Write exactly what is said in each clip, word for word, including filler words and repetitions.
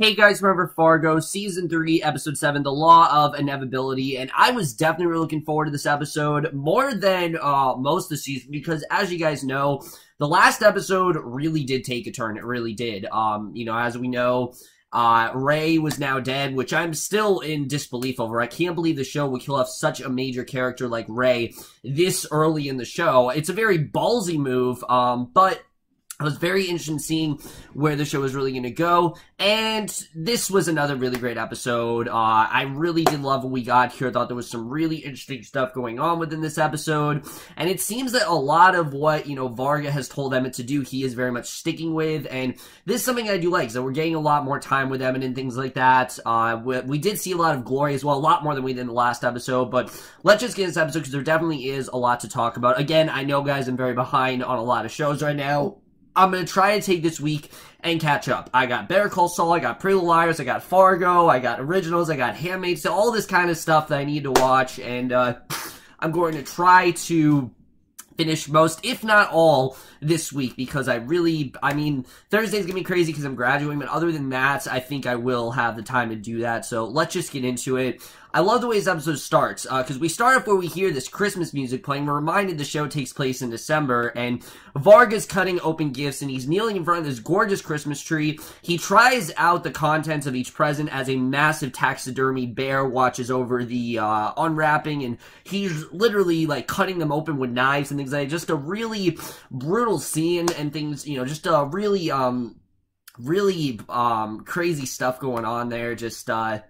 Hey guys, remember Fargo, Season three, Episode seven, The Law of Inevitability, and I was definitely looking forward to this episode more than uh, most of the season, because as you guys know, the last episode really did take a turn, it really did. Um, you know, as we know, uh, Ray was now dead, which I'm still in disbelief over. I can't believe the show would kill off such a major character like Ray this early in the show. It's a very ballsy move, um, but I was very interested in seeing where the show was really going to go, and this was another really great episode. Uh, I really did love what we got here. I thought there was some really interesting stuff going on within this episode, and it seems that a lot of what, you know, Varga has told Emmett to do, he is very much sticking with, and this is something I do like, so we're getting a lot more time with Emmett and things like that. Uh, we, we did see a lot of Gloria as well, a lot more than we did in the last episode, but let's just get into this episode, because there definitely is a lot to talk about. Again, I know, guys, I'm very behind on a lot of shows right now. I'm going to try to take this week and catch up. I got Better Call Saul, I got Pretty Little Liars, I got Fargo, I got Originals, I got Handmaid's, so all this kind of stuff that I need to watch, and uh, I'm going to try to finish most, if not all, this week, because I really, I mean, Thursday's going to be crazy because I'm graduating, but other than that, I think I will have the time to do that, so let's just get into it. I love the way this episode starts, because uh, we start off where we hear this Christmas music playing. We're reminded the show takes place in December, and Varga's cutting open gifts, and he's kneeling in front of this gorgeous Christmas tree. He tries out the contents of each present as a massive taxidermy bear watches over the uh, unwrapping, and he's literally, like, cutting them open with knives and things like that. Just a really brutal scene and things, you know, just a really, um, really, um, crazy stuff going on there. Just, uh...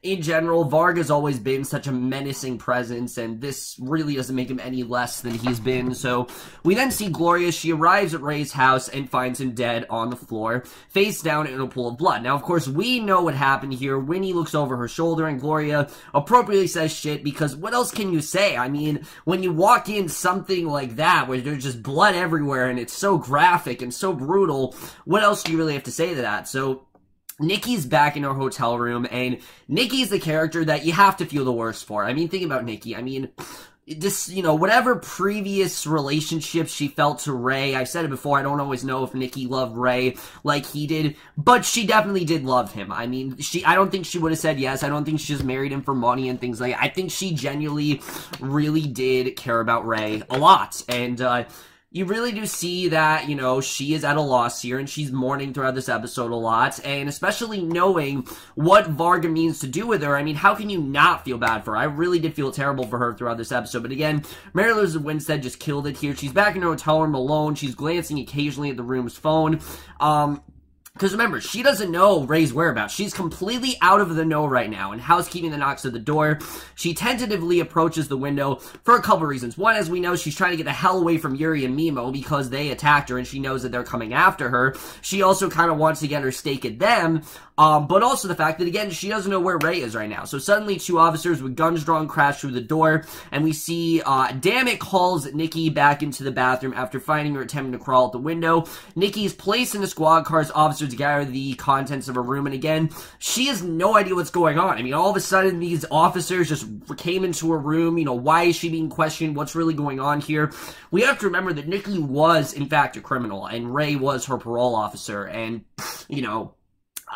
in general, Varga's always been such a menacing presence, and this really doesn't make him any less than he's been. So we then see Gloria. She arrives at Ray's house and finds him dead on the floor, face down in a pool of blood. Now, of course, we know what happened here. Winnie looks over her shoulder, and Gloria appropriately says shit, because what else can you say? I mean, when you walk in something like that, where there's just blood everywhere, and it's so graphic and so brutal, what else do you really have to say to that? So Nikki's back in her hotel room, and Nikki's the character that you have to feel the worst for. I mean, think about Nikki. I mean, just, you know, whatever previous relationship she felt to Ray, I've said it before, I don't always know if Nikki loved Ray like he did, but she definitely did love him. I mean, she, I don't think she would have said yes. I don't think she just married him for money and things like that. I think she genuinely really did care about Ray a lot, and, uh, you really do see that, you know, she is at a loss here, and she's mourning throughout this episode a lot, and especially knowing what Varga means to do with her. I mean, how can you not feel bad for her? I really did feel terrible for her throughout this episode, but again, Mary Elizabeth Winstead just killed it here. She's back in her hotel room alone. She's glancing occasionally at the room's phone. Um... Because remember, she doesn't know Ray's whereabouts. She's completely out of the know right now, and housekeeping that knocks at the door. She tentatively approaches the window for a couple reasons. One, as we know, she's trying to get the hell away from Yuri and Meemo because they attacked her, and she knows that they're coming after her. She also kind of wants to get her stake at them, um, but also the fact that, again, she doesn't know where Ray is right now. So suddenly, two officers with guns drawn crash through the door, and we see uh, Dammik calls Nikki back into the bathroom after finding her attempting to crawl out the window. Nikki's placed in the squad car's officer to gather the contents of her room, and again, she has no idea what's going on. I mean, all of a sudden, these officers just came into her room. You know, why is she being questioned? What's really going on here? We have to remember that Nikki was, in fact, a criminal, and Ray was her parole officer, and, you know,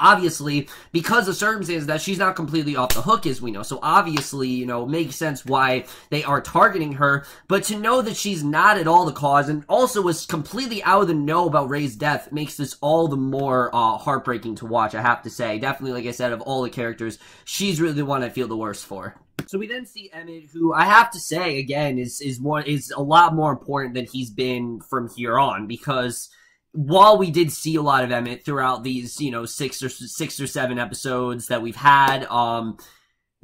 obviously, because of circumstances that she's not completely off the hook, as we know. So obviously, you know, it makes sense why they are targeting her. But to know that she's not at all the cause, and also was completely out of the know about Ray's death, makes this all the more uh, heartbreaking to watch, I have to say. Definitely, like I said, of all the characters, she's really the one I feel the worst for. So we then see Emmett, who I have to say, again, is, is, one, is a lot more important than he's been from here on, because while we did see a lot of Emmett throughout these, you know, six or six or seven episodes that we've had, um,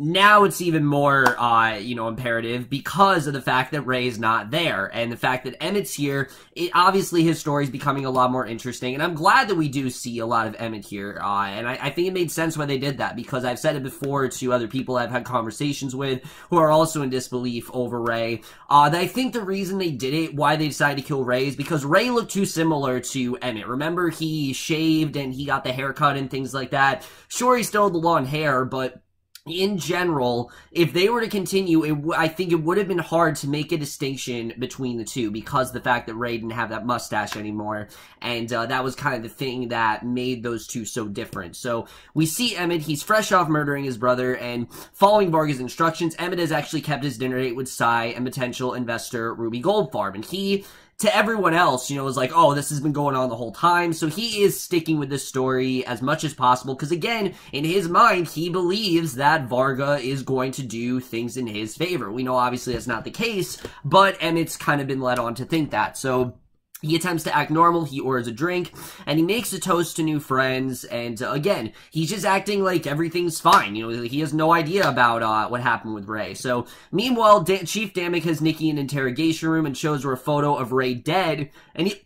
now it's even more, uh, you know, imperative because of the fact that Ray is not there. And the fact that Emmett's here, it, obviously his story is becoming a lot more interesting. And I'm glad that we do see a lot of Emmett here. Uh, and I, I think it made sense when they did that, because I've said it before to other people I've had conversations with who are also in disbelief over Ray. Uh, that I think the reason they did it, why they decided to kill Ray, is because Ray looked too similar to Emmett. Remember, he shaved and he got the haircut and things like that. Sure, he still had the long hair, but in general, if they were to continue, it w I think it would have been hard to make a distinction between the two, because the fact that Ray didn't have that mustache anymore, and uh, that was kind of the thing that made those two so different. So we see Emmett, he's fresh off murdering his brother, and following Varga's instructions, Emmett has actually kept his dinner date with Cy and potential investor Ruby Goldfarb, and he... to everyone else, you know, is like, oh, this has been going on the whole time. So he is sticking with this story as much as possible, because again, in his mind, he believes that Varga is going to do things in his favor. We know obviously that's not the case, but Emmett's kind of been led on to think that. So he attempts to act normal, he orders a drink, and he makes a toast to new friends, and uh, again, he's just acting like everything's fine, you know, he has no idea about uh, what happened with Ray. So, meanwhile, da Chief Dammik has Nikki in an interrogation room and shows her a photo of Ray dead, and he-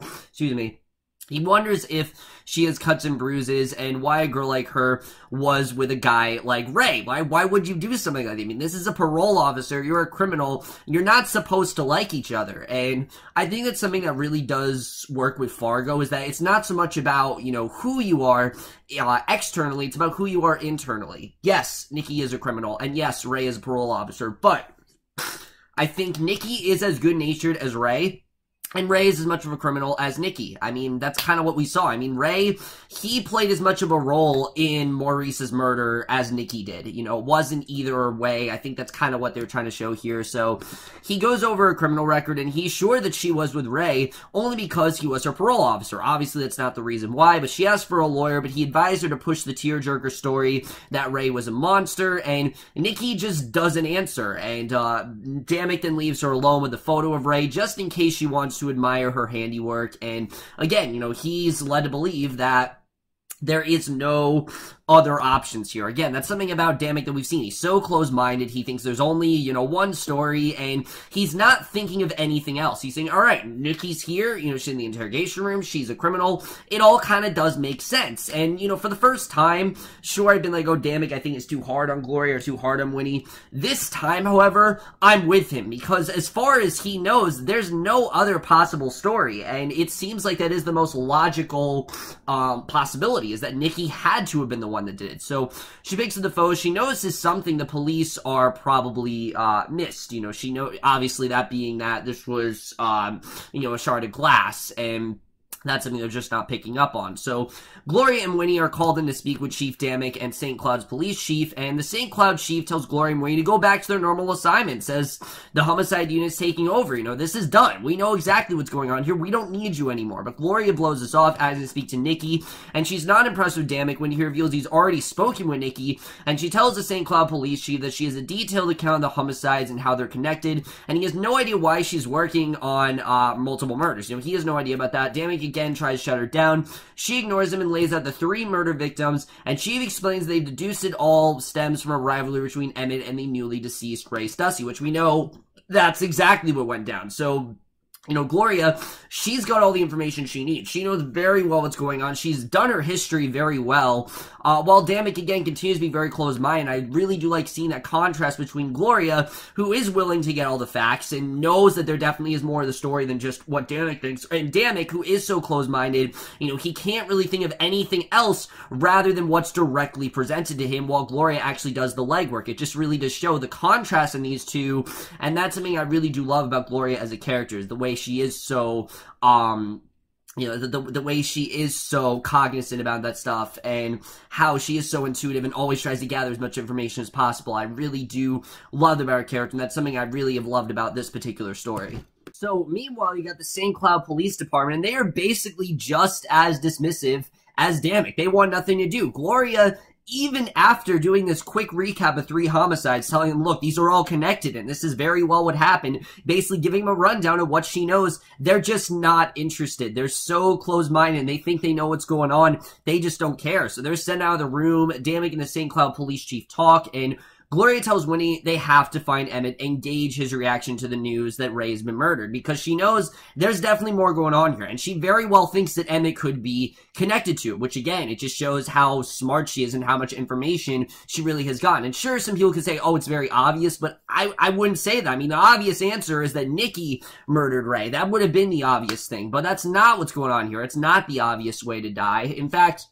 excuse me. He wonders if she has cuts and bruises and why a girl like her was with a guy like Ray. Why why would you do something like that? I mean, this is a parole officer. You're a criminal. You're not supposed to like each other. And I think that's something that really does work with Fargo, is that it's not so much about, you know, who you are uh, externally. It's about who you are internally. Yes, Nikki is a criminal. And yes, Ray is a parole officer. But I think Nikki is as good-natured as Ray. And Ray is as much of a criminal as Nikki. I mean, that's kind of what we saw. I mean, Ray, he played as much of a role in Maurice's murder as Nikki did. You know, it wasn't either way. I think that's kind of what they were trying to show here. So he goes over her criminal record, and he's sure that she was with Ray only because he was her parole officer. Obviously, that's not the reason why, but she asked for a lawyer, but he advised her to push the tearjerker story that Ray was a monster, and Nikki just doesn't answer. And uh, Dammik then leaves her alone with a photo of Ray just in case she wants to to admire her handiwork. And again, you know, he's led to believe that there is no other options here. Again, that's something about Dammik that we've seen. He's so close-minded. He thinks there's only, you know, one story, and he's not thinking of anything else. He's saying, all right, Nikki's here. You know, she's in the interrogation room. She's a criminal. It all kind of does make sense. And, you know, for the first time, sure, I've been like, oh, Dammik, I think it's too hard on Gloria or too hard on Winnie. This time, however, I'm with him, because as far as he knows, there's no other possible story. And it seems like that is the most logical um, possibility, is that Nikki had to have been the one that did it. So she picks up the phone. She notices something the police are probably uh, missed. You know, she know obviously that being that this was, um, you know, a shard of glass, and that's something they're just not picking up on. So Gloria and Winnie are called in to speak with Chief Dammik and Saint Cloud's police chief, and the Saint Cloud chief tells Gloria and Winnie to go back to their normal assignment, says the homicide unit's taking over. You know, this is done. We know exactly what's going on here. We don't need you anymore. But Gloria blows us off as they speak to Nikki, and she's not impressed with Dammik when he reveals he's already spoken with Nikki, and she tells the Saint Cloud police chief that she has a detailed account of the homicides and how they're connected, and he has no idea why she's working on uh, multiple murders. You know, he has no idea about that. Dammik again tries to shut her down. She ignores him and lays out the three murder victims, and she explains they deduced it all stems from a rivalry between Emmett and the newly deceased Ray Stussy, which we know that's exactly what went down. So, you know, Gloria, she's got all the information she needs. She knows very well what's going on. She's done her history very well. Uh, while Dammik, again, continues to be very closed-minded, I really do like seeing that contrast between Gloria, who is willing to get all the facts and knows that there definitely is more of the story than just what Dammik thinks, and Dammik, who is so closed-minded, you know, he can't really think of anything else rather than what's directly presented to him, while Gloria actually does the legwork. It just really does show the contrast in these two, and that's something I really do love about Gloria as a character, is the way she is so, um, you know, the, the, the way she is so cognizant about that stuff, and how she is so intuitive and always tries to gather as much information as possible. I really do love about her character, and that's something I really have loved about this particular story. So, meanwhile, you got the Saint Cloud Police Department, and they are basically just as dismissive as Dammik. They want nothing to do. Gloria, even after doing this quick recap of three homicides, telling him, look, these are all connected, and this is very well what happened, basically giving him a rundown of what she knows, they're just not interested. They're so closed-minded, and they think they know what's going on. They just don't care. So they're sent out of the room. Dammik and the Saint Cloud police chief talk, and Gloria tells Winnie they have to find Emmett and gauge his reaction to the news that Ray's been murdered, because she knows there's definitely more going on here, and she very well thinks that Emmett could be connected to it, which again, it just shows how smart she is and how much information she really has gotten. And sure, some people could say, oh, it's very obvious, but I, I wouldn't say that. I mean, the obvious answer is that Nikki murdered Ray. That would have been the obvious thing, but that's not what's going on here. It's not the obvious way to die. In fact,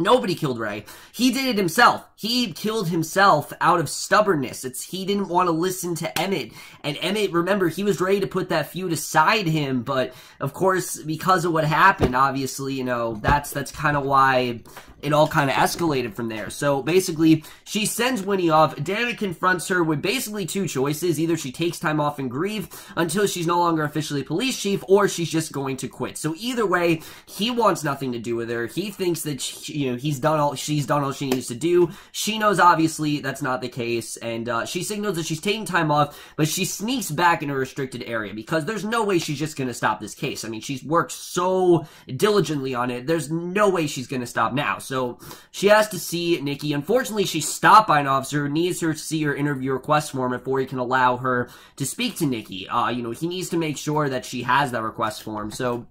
Nobody killed Ray. He did it himself. He killed himself out of stubbornness. It's he didn't want to listen to Emmett. And Emmett, remember, he was ready to put that feud aside him. But, of course, because of what happened, obviously, you know, that's that's kind of why it all kind of escalated from there. So, basically, she sends Winnie off. Dammik confronts her with basically two choices. Either she takes time off and grieve until she's no longer officially police chief, or she's just going to quit. So, either way, he wants nothing to do with her. He thinks that, she, you know, he's done all she's done all she needs to do. She knows obviously that's not the case, and uh, she signals that she's taking time off, but she sneaks back in a restricted area because there's no way she's just gonna stop this case. I mean, she's worked so diligently on it, there's no way she's gonna stop now. So she has to see Nikki. Unfortunately, she's stopped by an officer who needs her to see her interview request form before he can allow her to speak to Nikki. Uh, you know, he needs to make sure that she has that request form. So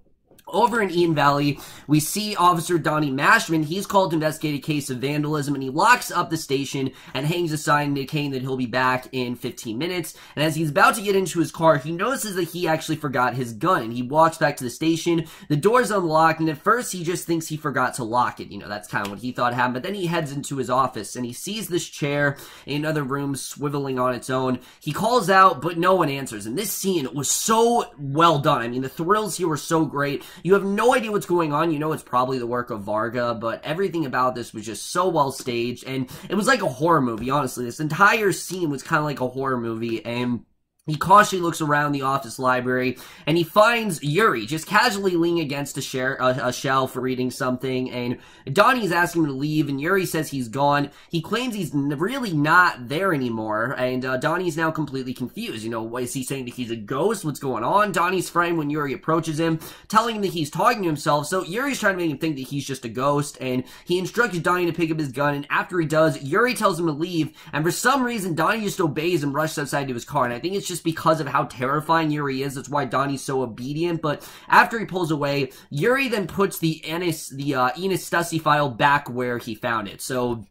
over in Eden Valley, we see Officer Donnie Mashman. He's called to investigate a case of vandalism, and he locks up the station and hangs a sign indicating that he'll be back in fifteen minutes. And as he's about to get into his car, he notices that he actually forgot his gun, and he walks back to the station. The door's unlocked, and at first he just thinks he forgot to lock it. You know, that's kind of what he thought happened. But then he heads into his office, and he sees this chair in another room swiveling on its own. He calls out, but no one answers. And this scene was so well done. I mean, the thrills here were so great. You have no idea what's going on. You know it's probably the work of Varga, but everything about this was just so well staged, and it was like a horror movie, honestly. This entire scene was kind of like a horror movie, and he cautiously looks around the office library, and he finds Yuri just casually leaning against a, share, a, a shelf reading something, and Donnie's asking him to leave, and Yuri says he's gone. He claims he's really not there anymore, and uh, Donnie's now completely confused. You know, what, is he saying that he's a ghost? What's going on? Donnie's framed when Yuri approaches him, telling him that he's talking to himself, so Yuri's trying to make him think that he's just a ghost, and he instructs Donnie to pick up his gun, and after he does, Yuri tells him to leave, and for some reason, Donnie just obeys and rushes outside to his car, and I think it's just because of how terrifying Yuri is. That's why Donnie's so obedient. But after he pulls away, Yuri then puts the Enos, the uh, Enos Stussy file back where he found it. So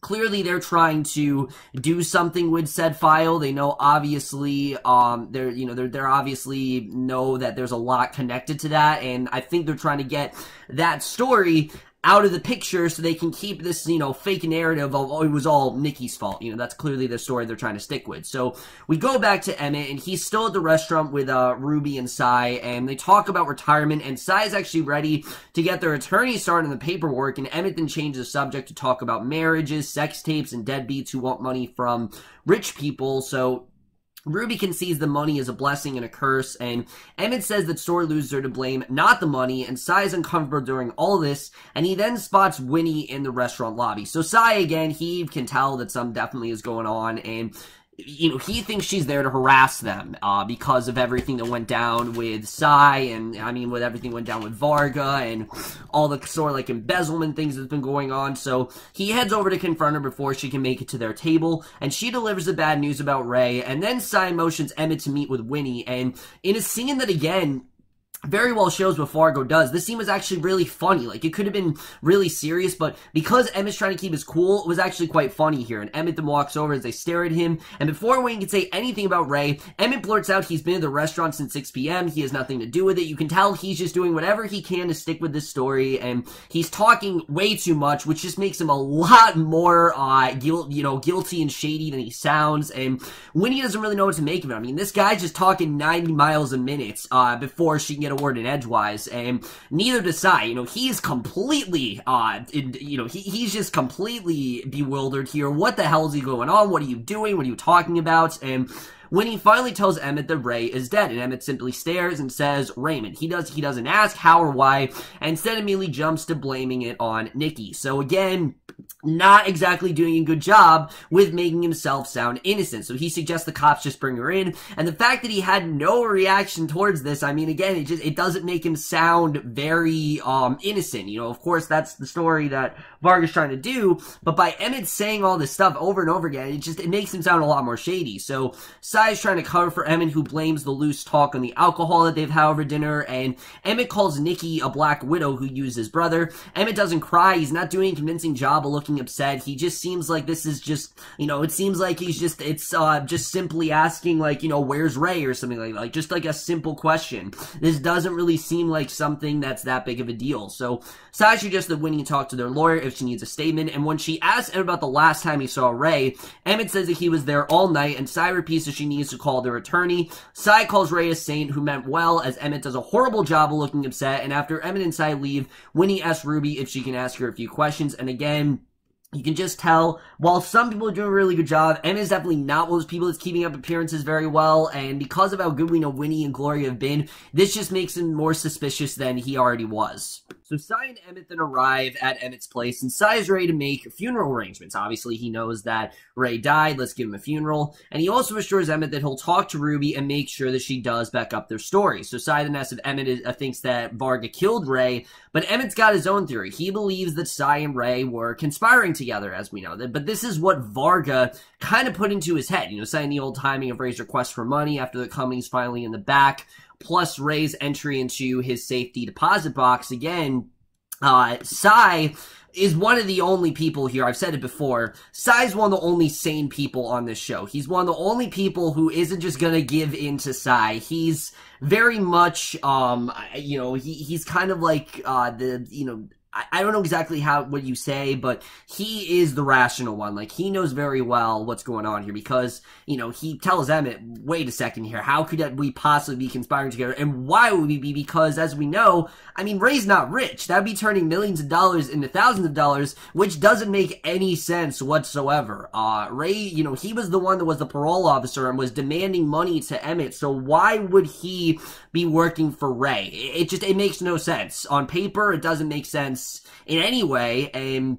clearly, they're trying to do something with said file. They know, obviously, um, they're you know they're they're obviously know that there's a lot connected to that, and I think they're trying to get that story out of the picture so they can keep this, you know, fake narrative of, oh, it was all Nikki's fault. You know, that's clearly the story they're trying to stick with. So we go back to Emmett, and he's still at the restaurant with uh, Ruby and Cy, and they talk about retirement, and Cy's actually ready to get their attorney started on the paperwork, and Emmett then changes the subject to talk about marriages, sex tapes, and deadbeats who want money from rich people. So Ruby concedes the money is a blessing and a curse, and Emmett says that sore losers are to blame, not the money, and Cy is uncomfortable during all this, and he then spots Winnie in the restaurant lobby. So Cy, again, he can tell that something definitely is going on, and you know, he thinks she's there to harass them uh, because of everything that went down with Cy, and, I mean, with everything went down with Varga, and all the sort of, like, embezzlement things that's been going on. So he heads over to confront her before she can make it to their table, and she delivers the bad news about Ray, and then Cy motions Emmett to meet with Winnie, and in a scene that, again, very well shows what Fargo does. This scene was actually really funny. Like, it could have been really serious, but because Emmett's trying to keep his cool, it was actually quite funny here. And Emmett then walks over as they stare at him, and before Wayne can say anything about Ray, Emmett blurts out he's been at the restaurant since six p m He has nothing to do with it. You can tell he's just doing whatever he can to stick with this story, and he's talking way too much, which just makes him a lot more, uh, guilt, you know, guilty and shady than he sounds, and Winnie doesn't really know what to make of it. I mean, this guy's just talking ninety miles a minute, uh, before she can get a word in edgewise, and neither does Cy. You know, he's completely, uh, in, you know, he, he's just completely bewildered here. What the hell is he going on? What are you doing? What are you talking about? And when he finally tells Emmett that Ray is dead, and Emmett simply stares and says, Raymond. He, does, he doesn't ask how or why, and instead immediately jumps to blaming it on Nikki. So again, not exactly doing a good job with making himself sound innocent. So he suggests the cops just bring her in, and the fact that he had no reaction towards this, I mean, again, it just, it doesn't make him sound very, um, innocent. You know, of course, that's the story that Varga's trying to do, but by Emmett saying all this stuff over and over again, it just, it makes him sound a lot more shady. So Cy's trying to cover for Emmett, who blames the loose talk on the alcohol that they've had over dinner, and Emmett calls Nikki a black widow who used his brother. Emmett doesn't cry. He's not doing a convincing job of looking being upset. He just seems like this is just, you know, it seems like he's just, it's uh, just simply asking, like, you know, where's Ray or something like that. Like, just like a simple question. This doesn't really seem like something that's that big of a deal. So Cy suggests that Winnie talk to their lawyer if she needs a statement. And when she asks Emmett about the last time he saw Ray, Emmett says that he was there all night, and Cy repeats that she needs to call their attorney. Cy calls Ray a saint who meant well, as Emmett does a horrible job of looking upset. And after Emmett and Cy leave, Winnie asks Ruby if she can ask her a few questions. And again, you can just tell, while some people are doing a really good job, Emma is definitely not one of those people that's keeping up appearances very well, and because of how good we know Winnie and Gloria have been, this just makes him more suspicious than he already was. So Cy and Emmett then arrive at Emmett's place, and Cy is ready to make funeral arrangements. Obviously, he knows that Ray died, let's give him a funeral, and he also assures Emmett that he'll talk to Ruby and make sure that she does back up their story. So Cy then asks if Emmett is, uh, thinks that Varga killed Ray, but Emmett's got his own theory. He believes that Cy and Ray were conspiring together, as we know, but this is what Varga kind of put into his head, you know, saying the old timing of Ray's request for money after the company's finally in the back, plus Ray's entry into his safety deposit box. Again, uh, Cy is one of the only people here, I've said it before, Cy's one of the only sane people on this show. He's one of the only people who isn't just gonna give in to Cy. He's very much, um, you know, he, he's kind of like, uh, the, you know, I don't know exactly how what you say, but he is the rational one. Like, he knows very well what's going on here because, you know, he tells Emmett, wait a second here, how could we possibly be conspiring together? And why would we be? Because, as we know, I mean, Ray's not rich. That'd be turning millions of dollars into thousands of dollars, which doesn't make any sense whatsoever. Uh, Ray, you know, he was the one that was the parole officer and was demanding money to Emmett, so why would he be working for Ray? It just, it makes no sense. On paper, it doesn't make sense in any way, and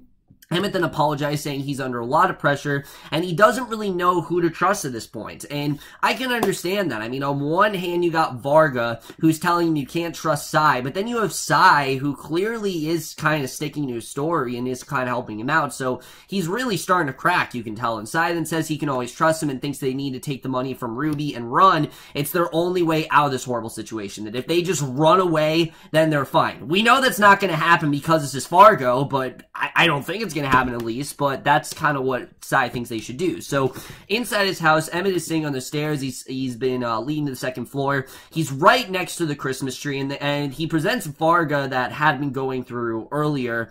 Emmett then apologized, saying he's under a lot of pressure, and he doesn't really know who to trust at this point. And I can understand that. I mean, on one hand, you got Varga, who's telling him you can't trust Cy, but then you have Cy, who clearly is kind of sticking to his story and is kind of helping him out, so he's really starting to crack, you can tell. And Cy then says he can always trust him and thinks they need to take the money from Ruby and run. It's their only way out of this horrible situation, that if they just run away, then they're fine. We know that's not going to happen because this is Fargo, but I, I don't think it's going to happen at least, but that's kind of what Cy thinks they should do. So inside his house, Emmett is sitting on the stairs. He's he's been uh, leading to the second floor. He's right next to the Christmas tree, and the, and he presents Varga that had been going through earlier.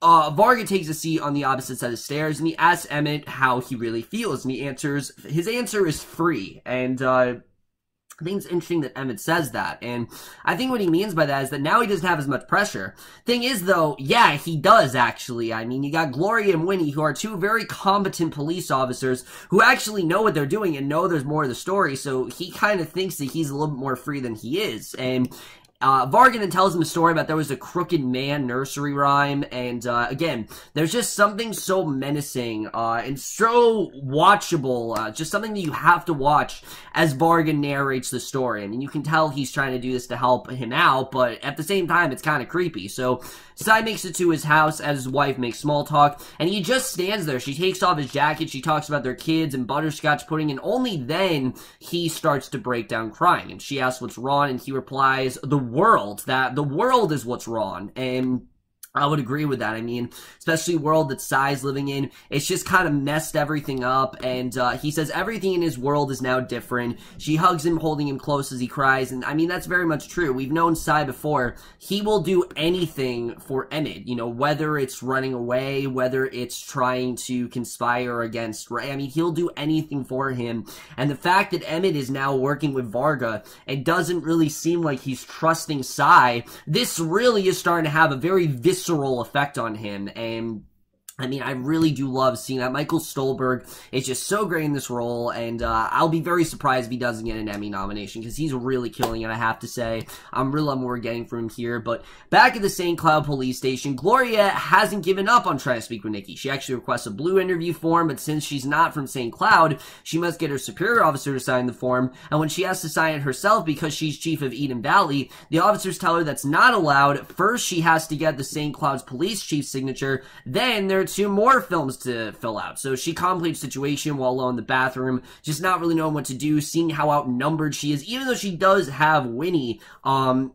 Uh, Varga takes a seat on the opposite side of the stairs, and he asks Emmett how he really feels, and he answers. His answer is free, and uh, I think it's interesting that Emmett says that, and I think what he means by that is that now he doesn't have as much pressure. Thing is, though, yeah, he does, actually. I mean, you got Gloria and Winnie, who are two very competent police officers who actually know what they're doing and know there's more of the story, so he kind of thinks that he's a little bit more free than he is, and Uh, Varga then tells him a story about there was a crooked man nursery rhyme, and, uh, again, there's just something so menacing, uh, and so watchable, uh, just something that you have to watch as Varga narrates the story. I mean, you can tell he's trying to do this to help him out, but at the same time, it's kind of creepy. So Cy makes it to his house as his wife makes small talk, and he just stands there. She takes off his jacket, she talks about their kids and butterscotch pudding, and only then he starts to break down crying, and she asks what's wrong, and he replies, the world, that the world is what's wrong. And I would agree with that. I mean, especially world that Cy's living in, it's just kind of messed everything up, and uh, he says everything in his world is now different. She hugs him, holding him close as he cries, and I mean, that's very much true. We've known Cy before. He will do anything for Emmett, you know, whether it's running away, whether it's trying to conspire against Ray. I mean, he'll do anything for him, and the fact that Emmett is now working with Varga, it doesn't really seem like he's trusting Cy. This really is starting to have a very visceral effect on him, and I mean, I really do love seeing that. Michael Stuhlbarg is just so great in this role, and uh, I'll be very surprised if he doesn't get an Emmy nomination, because he's really killing it, I have to say. I'm really loving what we're getting from him here, but back at the Saint Cloud police station, Gloria hasn't given up on trying to speak with Nikki. She actually requests a blue interview form, but since she's not from Saint Cloud, she must get her superior officer to sign the form, and when she has to sign it herself because she's chief of Eden Valley, the officers tell her that's not allowed. First, she has to get the Saint Cloud's police chief's signature, then there two more films to fill out. So she completes the situation while alone in the bathroom, just not really knowing what to do, seeing how outnumbered she is, even though she does have Winnie. Um,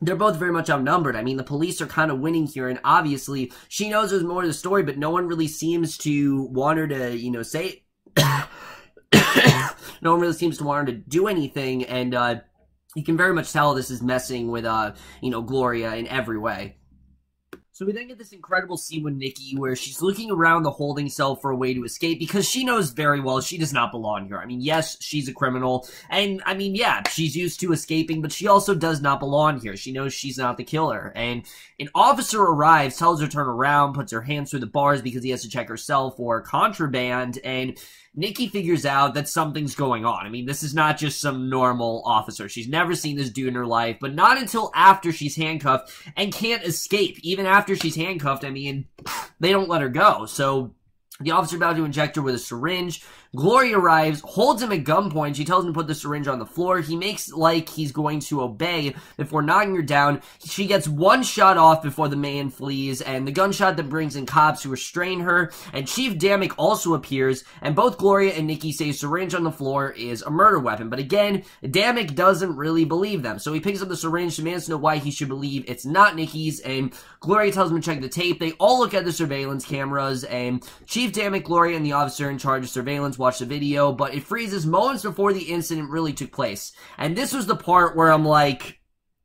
they're both very much outnumbered. I mean, the police are kind of winning here, and obviously she knows there's more to the story, but no one really seems to want her to, you know, say no one really seems to want her to do anything, and uh, you can very much tell this is messing with, uh, you know, Gloria in every way. So we then get this incredible scene with Nikki where she's looking around the holding cell for a way to escape because she knows very well she does not belong here. I mean, yes, she's a criminal, and I mean, yeah, she's used to escaping, but she also does not belong here. She knows she's not the killer, and an officer arrives, tells her to turn around, puts her hands through the bars because he has to check her cell for contraband, and Nikki figures out that something's going on. I mean, this is not just some normal officer. She's never seen this dude in her life, but not until after she's handcuffed and can't escape. Even after she's handcuffed, I mean, they don't let her go. So the officer about to inject her with a syringe. Gloria arrives, holds him at gunpoint. She tells him to put the syringe on the floor. He makes like he's going to obey before knocking her down. She gets one shot off before the man flees, and the gunshot that brings in cops who restrain her. And Chief Dammik also appears, and both Gloria and Nikki say syringe on the floor is a murder weapon. But again, Dammik doesn't really believe them. So he picks up the syringe, demands to know why he should believe it's not Nikki's, and Gloria tells him to check the tape. They all look at the surveillance cameras, and Chief Dammik, Gloria, and the officer in charge of surveillance watch the video, but it freezes moments before the incident really took place. And this was the part where I'm like,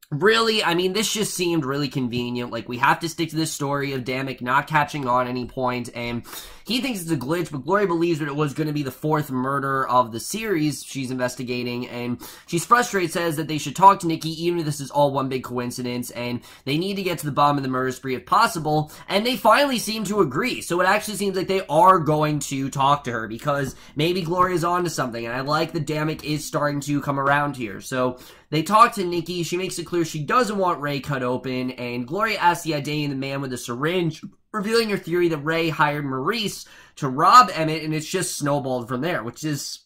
really? I mean, this just seemed really convenient. Like, we have to stick to this story of Dammik not catching on at any point, and he thinks it's a glitch, but Gloria believes that it was going to be the fourth murder of the series she's investigating, and she's frustrated, says that they should talk to Nikki, even if this is all one big coincidence, and they need to get to the bottom of the murder spree if possible, and they finally seem to agree. So it actually seems like they are going to talk to her, because maybe Gloria's onto something, and I like that Dammik is starting to come around here. So they talk to Nikki, she makes it clear she doesn't want Ray cut open, and Gloria asks the I D and the man with the syringe, revealing her theory that Ray hired Maurice to rob Emmett, and it's just snowballed from there, which is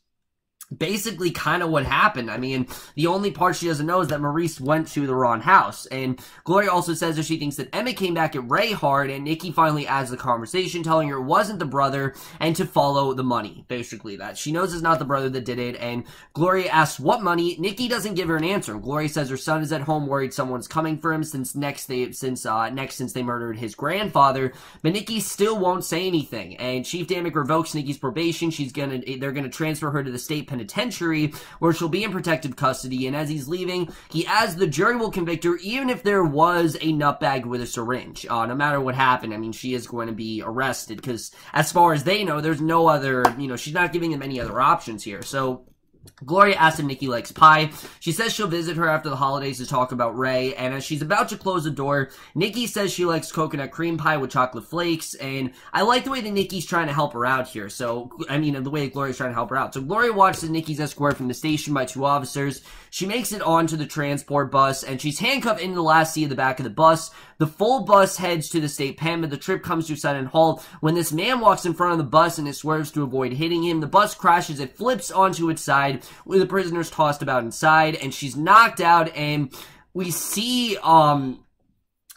basically kind of what happened. I mean, the only part she doesn't know is that Maurice went to the wrong house, and Gloria also says that she thinks that Emmett came back at Ray hard, and Nikki finally adds the conversation, telling her it wasn't the brother, and to follow the money, basically, that she knows it's not the brother that did it, and Gloria asks what money. Nikki doesn't give her an answer. Gloria says her son is at home worried someone's coming for him since next they, since, uh, next since they murdered his grandfather, but Nikki still won't say anything, and Chief Dammik revokes Nikki's probation. She's gonna, they're gonna transfer her to the state penitentiary, Penitentiary, where she'll be in protective custody, and as he's leaving, he adds the jury will convict her even if there was a nutbag with a syringe. Uh, no matter what happened, I mean, she is going to be arrested, because as far as they know, there's no other, you know, she's not giving him any other options here. So Gloria asks if Nikki likes pie. She says she'll visit her after the holidays to talk about Ray, and as she's about to close the door, Nikki says she likes coconut cream pie with chocolate flakes, and I like the way that Nikki's trying to help her out here, so, I mean, the way that Gloria's trying to help her out. So Gloria watches Nikki's escorted from the station by two officers. She makes it onto the transport bus, and she's handcuffed in the last seat of the back of the bus. The full bus heads to the state pen, but the trip comes to a sudden halt when this man walks in front of the bus and it swerves to avoid hitting him. The bus crashes, it flips onto its side, with the prisoners tossed about inside, and she's knocked out, and we see, um...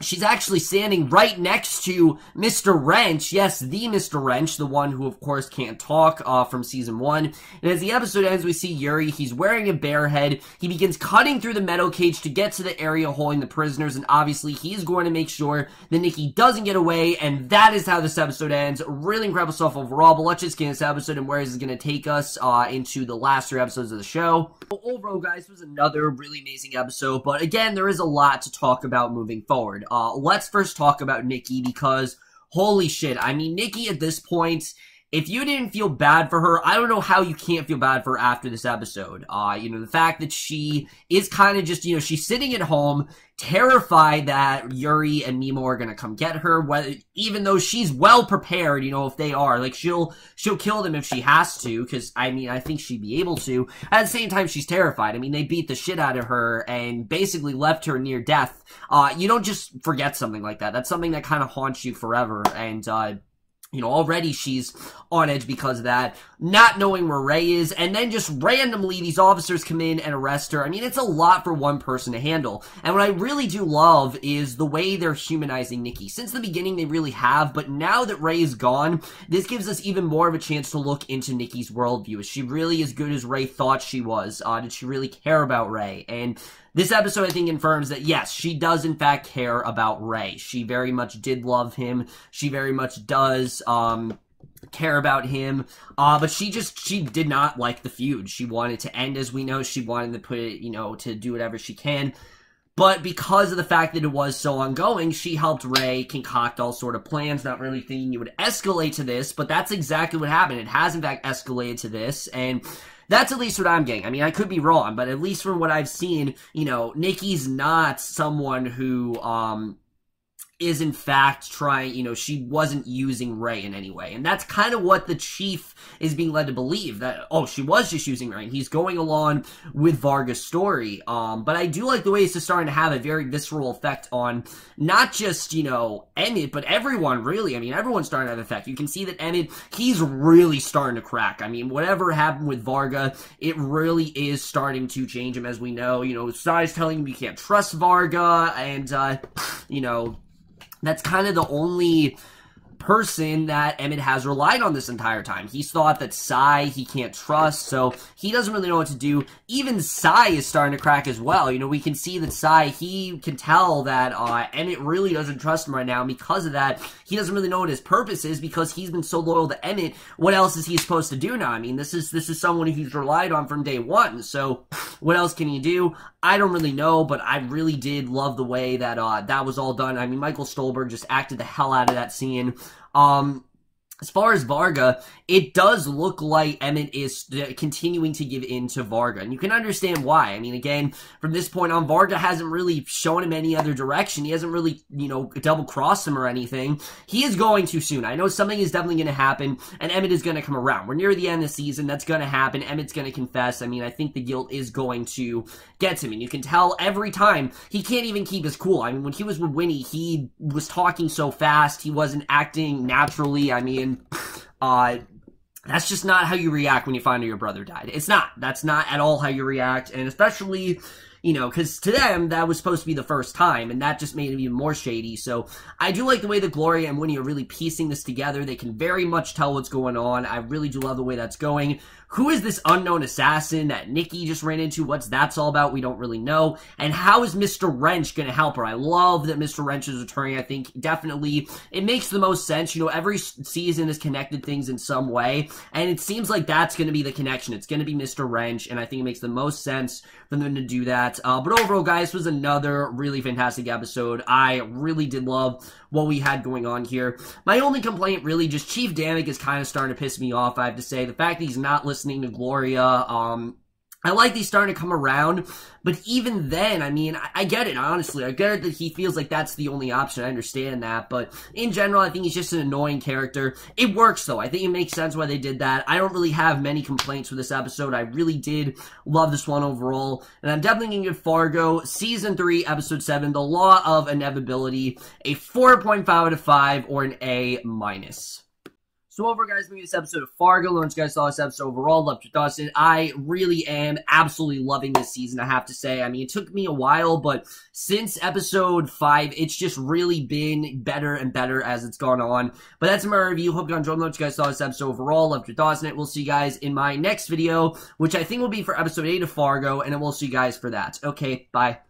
she's actually standing right next to Mister Wrench. Yes, the Mister Wrench, the one who, of course, can't talk uh, from season one. And as the episode ends, we see Yuri. He's wearing a bear head. He begins cutting through the metal cage to get to the area holding the prisoners. And obviously, he's going to make sure that Nikki doesn't get away. And that is how this episode ends. Really incredible stuff overall. But let's just get into this episode and where this is going to take us uh, into the last three episodes of the show. So overall, guys, it was another really amazing episode. But again, there is a lot to talk about moving forward. Uh, let's first talk about Nikki, because holy shit, I mean, Nikki at this point, if you didn't feel bad for her, I don't know how you can't feel bad for her after this episode. Uh, you know, the fact that she is kind of just, you know, she's sitting at home, terrified that Yuri and Meemo are gonna come get her, whether, even though she's well prepared, you know, if they are. Like, she'll, she'll kill them if she has to, because, I mean, I think she'd be able to. At the same time, she's terrified. I mean, they beat the shit out of her and basically left her near death. Uh, you don't just forget something like that. That's something that kind of haunts you forever, and, uh, you know, already she's on edge because of that, not knowing where Ray is, and then just randomly these officers come in and arrest her. I mean, it's a lot for one person to handle, and what I really do love is the way they're humanizing Nikki. Since the beginning, they really have, but now that Ray is gone, this gives us even more of a chance to look into Nikki's worldview. Is she really as good as Ray thought she was? Uh, did she really care about Ray? And this episode, I think, confirms that, yes, she does, in fact, care about Ray. She very much did love him. She very much does um, care about him. Uh, but she just, she did not like the feud. She wanted to end, as we know. She wanted to put it, you know, to do whatever she can. But because of the fact that it was so ongoing, she helped Ray concoct all sort of plans, not really thinking it would escalate to this, but that's exactly what happened. It has, in fact, escalated to this, and that's at least what I'm getting. I mean, I could be wrong, but at least from what I've seen, you know, Nikki's not someone who um, is, in fact, trying, you know, she wasn't using Ray in any way, and that's kind of what the Chief is being led to believe, that, oh, she was just using Ray, and he's going along with Varga's story, um, but I do like the way it's just starting to have a very visceral effect on not just, you know, Emmett, but everyone, really. I mean, everyone's starting to have an effect. You can see that Emmett, he's really starting to crack. I mean, whatever happened with Varga, it really is starting to change him, as we know. You know, Cy's telling him you can't trust Varga, and, uh, you know, that's kind of the only person that Emmett has relied on this entire time. He's thought that Cy, he can't trust, so he doesn't really know what to do. Even Cy is starting to crack as well. You know, we can see that Cy, he can tell that uh, Emmett really doesn't trust him right now. And because of that, he doesn't really know what his purpose is because he's been so loyal to Emmett. What else is he supposed to do now? I mean, this is, this is someone he's relied on from day one, so what else can he do? I don't really know, but I really did love the way that uh, that was all done. I mean, Michael Stuhlbarg just acted the hell out of that scene. Um, as far as Varga, it does look like Emmett is continuing to give in to Varga, and you can understand why. I mean, again, from this point on, Varga hasn't really shown him any other direction. He hasn't really, you know, double-crossed him or anything. He is going too soon. I know something is definitely going to happen, and Emmett is going to come around. We're near the end of the season. That's going to happen. Emmett's going to confess. I mean, I think the guilt is going to get him, and you can tell every time he can't even keep his cool. I mean, when he was with Winnie, he was talking so fast. He wasn't acting naturally. I mean, Uh, that's just not how you react when you find out your brother died. It's not. That's not at all how you react, and especially, you know, because to them, that was supposed to be the first time, and that just made it even more shady. So I do like the way that Gloria and Winnie are really piecing this together. They can very much tell what's going on. I really do love the way that's going. Who is this unknown assassin that Nikki just ran into? What's that's all about? We don't really know. And how is Mister Wrench going to help her? I love that Mister Wrench is returning. I think definitely it makes the most sense. You know, every season has connected things in some way, and it seems like that's going to be the connection. It's going to be Mister Wrench, and I think it makes the most sense for them to do that. Uh, but overall, guys, this was another really fantastic episode. I really did love what we had going on here. My only complaint, really, just Chief Dammik is kind of starting to piss me off, I have to say. The fact that he's not listening to Gloria, um... I like these starting to come around, but even then, I mean, I, I get it, honestly. I get it that he feels like that's the only option. I understand that, but in general, I think he's just an annoying character. It works, though. I think it makes sense why they did that. I don't really have many complaints with this episode. I really did love this one overall, and I'm definitely going to give Fargo Season three, Episode seven, The Law of Inevitability, a four point five out of five, or an A minus. So over, guys, maybe this episode of Fargo. Learn you guys saw this episode overall. Love your thoughts. And I really am absolutely loving this season, I have to say. I mean, it took me a while, but since episode five, it's just really been better and better as it's gone on. But that's my review. Hope you enjoyed. Learn you guys saw this episode overall. Love your thoughts. And we'll see you guys in my next video, which I think will be for episode eight of Fargo. And I will see you guys for that. Okay, bye.